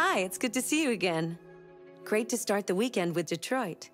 Hi, it's good to see you again. Great to start the weekend with Detroit.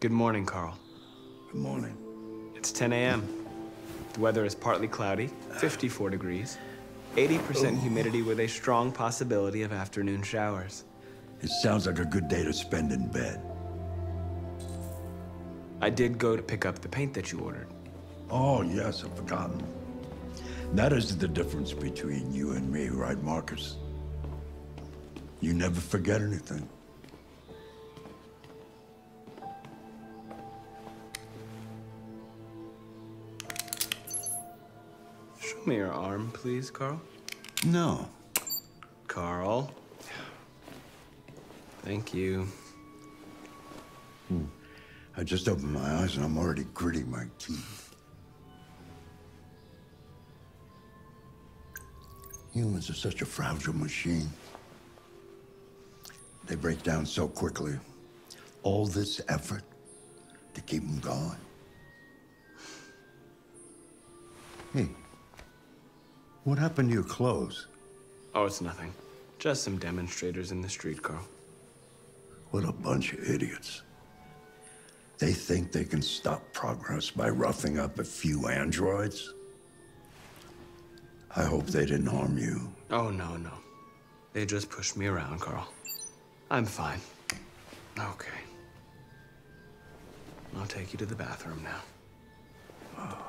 Good morning, Carl. Good morning. It's 10 a.m. The weather is partly cloudy, 54 degrees, 80% humidity with a strong possibility of afternoon showers. It sounds like a good day to spend in bed. I did go to pick up the paint that you ordered. Oh, yes, I've forgotten. That is the difference between you and me, right, Marcus? You never forget anything. Show me your arm, please, Carl. No. Carl. Thank you. I just opened my eyes and I'm already gritting my teeth. Humans are such a fragile machine. They break down so quickly. All this effort to keep them going. Hey. What happened to your clothes? Oh, it's nothing. Just some demonstrators in the street, Carl. What a bunch of idiots. They think they can stop progress by roughing up a few androids? I hope they didn't harm you. Oh, no, no. They just pushed me around, Carl. I'm fine. Okay. I'll take you to the bathroom now. Oh.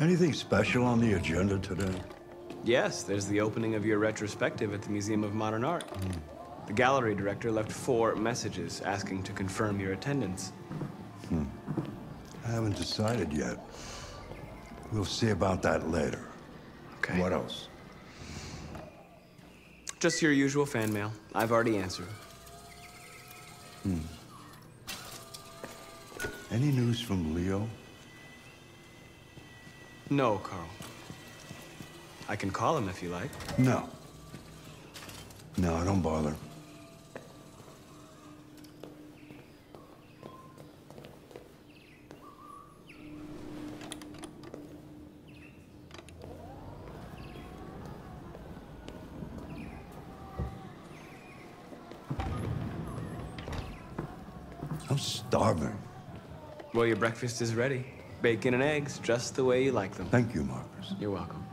Anything special on the agenda today? Yes, there's the opening of your retrospective at the Museum of Modern Art. The gallery director left 4 messages asking to confirm your attendance. I haven't decided yet. We'll see about that later. Okay. What else? Just your usual fan mail. I've already answered. Any news from Leo? No, Carl. I can call him if you like. No. No, don't bother. I'm starving. Well, your breakfast is ready. Bacon and eggs, just the way you like them. Thank you, Marcus. You're welcome.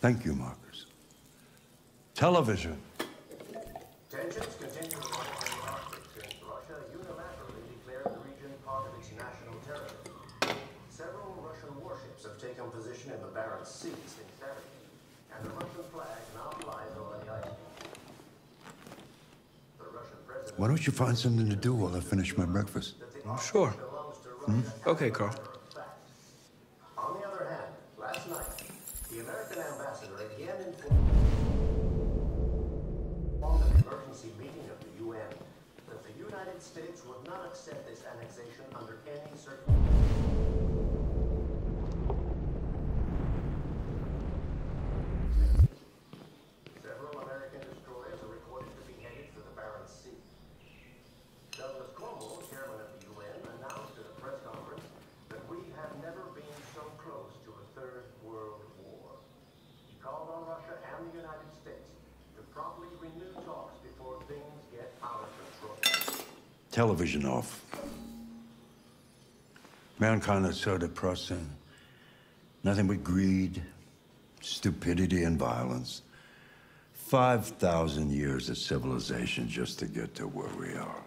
Thank you, Marcus. Television. Tensions continue in the Arctic since Russia unilaterally declared the region part of its national territory. Several Russian warships have taken position in the Barents Sea since Saturday, and the Russian flag now flies over the ice. The Russian president... Why don't you find something to do while I finish my breakfast? Sure. Okay, Carl. Television off. Mankind is so depressing. Nothing but greed, stupidity, and violence. 5,000 years of civilization just to get to where we are.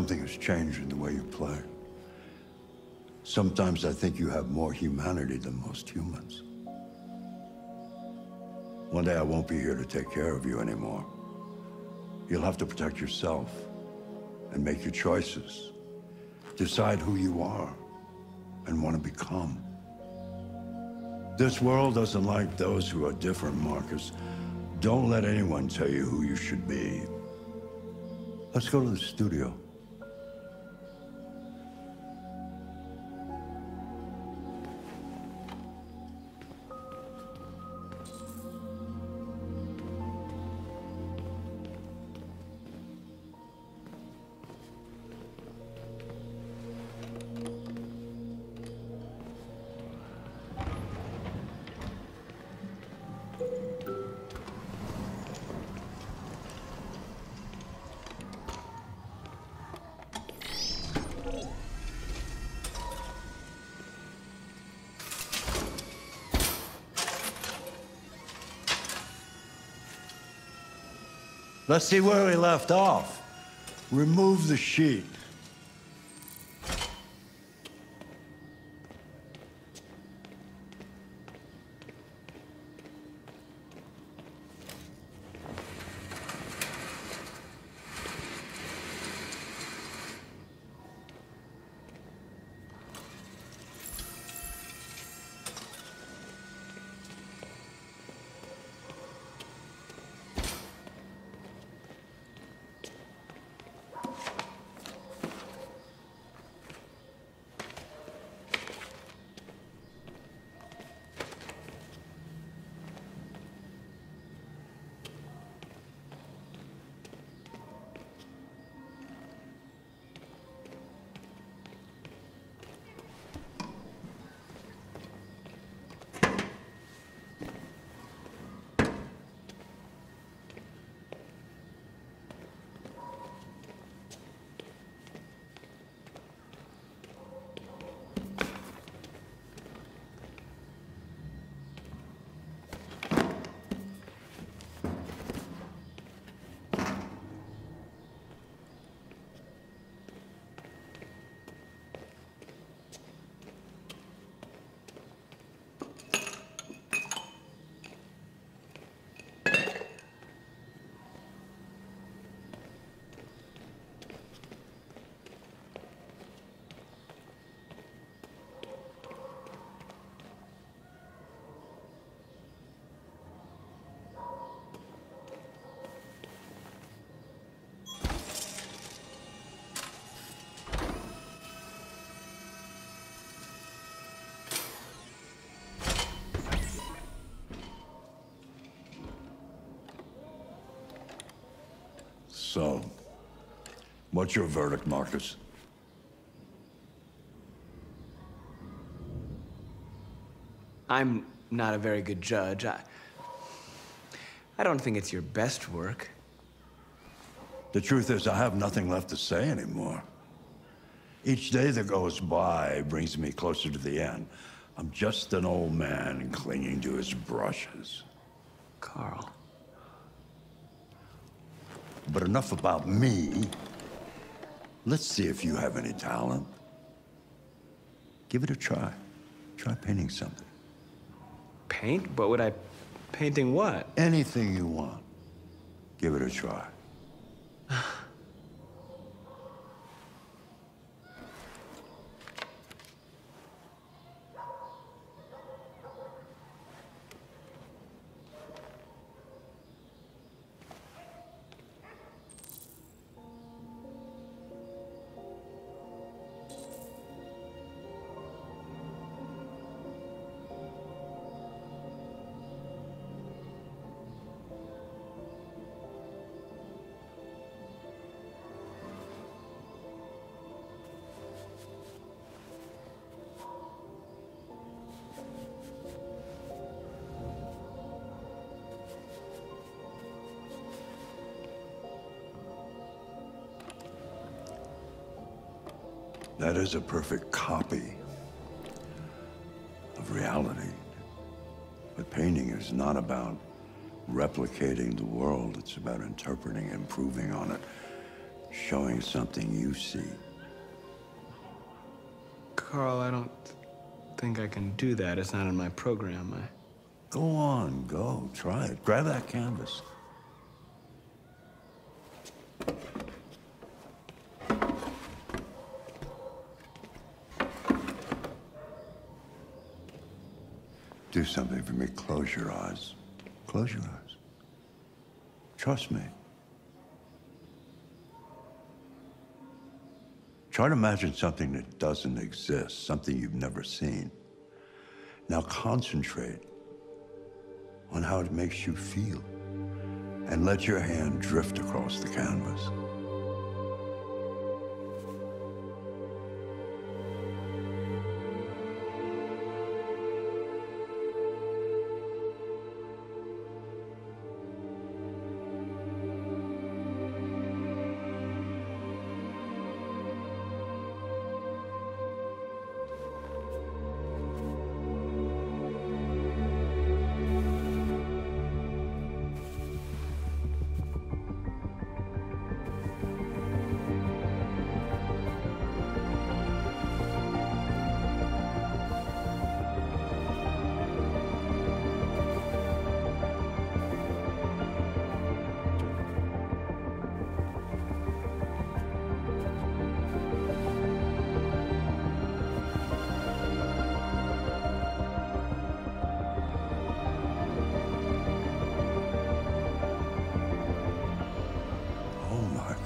something has changed in the way you play. Sometimes I think you have more humanity than most humans. One day I won't be here to take care of you anymore. You'll have to protect yourself and make your choices. Decide who you are and want to become. This world doesn't like those who are different, Marcus. Don't let anyone tell you who you should be. Let's go to the studio. Let's see where we left off. Remove the sheet. So, what's your verdict, Marcus? I'm not a very good judge. I don't think it's your best work. The truth is, I have nothing left to say anymore. Each day that goes by brings me closer to the end. I'm just an old man clinging to his brushes. Carl. But enough about me. Let's see if you have any talent. Give it a try. Try painting something. Paint? What would I... painting what? Anything you want. Give it a try. That is a perfect copy of reality. But painting is not about replicating the world. It's about interpreting, improving on it, showing something you see. Carl, I don't think I can do that. It's not in my program. Go on, go. Try it. Grab that canvas. Do something for me. Close your eyes. Close your eyes. Trust me. Try to imagine something that doesn't exist, something you've never seen. Now concentrate on how it makes you feel, and let your hand drift across the canvas.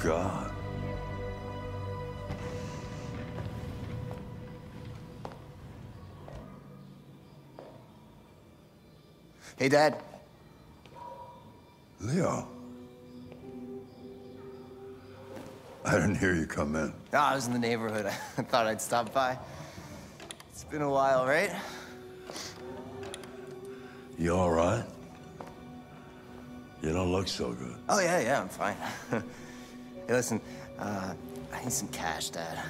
God. Hey, Dad. Leo. I didn't hear you come in. No, I was in the neighborhood. I thought I'd stop by. It's been a while, right? You all right? You don't look so good. Oh, yeah, I'm fine. Hey, listen, I need some cash, Dad.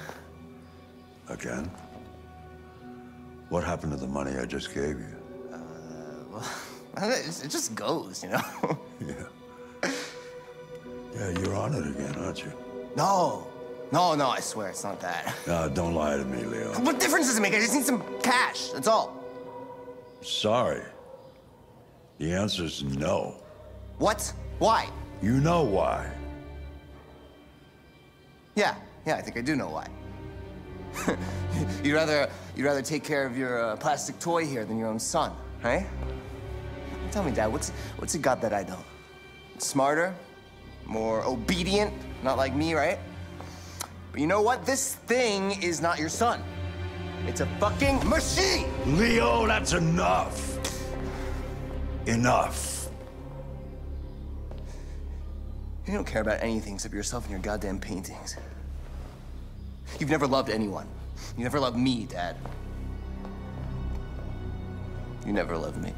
Again? What happened to the money I just gave you? Well, it just goes, you know? Yeah. Yeah, you're on it again, aren't you? No, I swear, it's not that. No, don't lie to me, Leo. What difference does it make? I just need some cash, that's all. Sorry. The answer is no. What? Why? You know why. Yeah, I think I do know why. You'd rather take care of your plastic toy here than your own son, right? Tell me, Dad, what's he got that I don't? Smarter, more obedient, not like me, right? But you know what? This thing is not your son. It's a fucking machine! Leo, that's enough. Enough. You don't care about anything except yourself and your goddamn paintings. You've never loved anyone. You never loved me, Dad. You never loved me.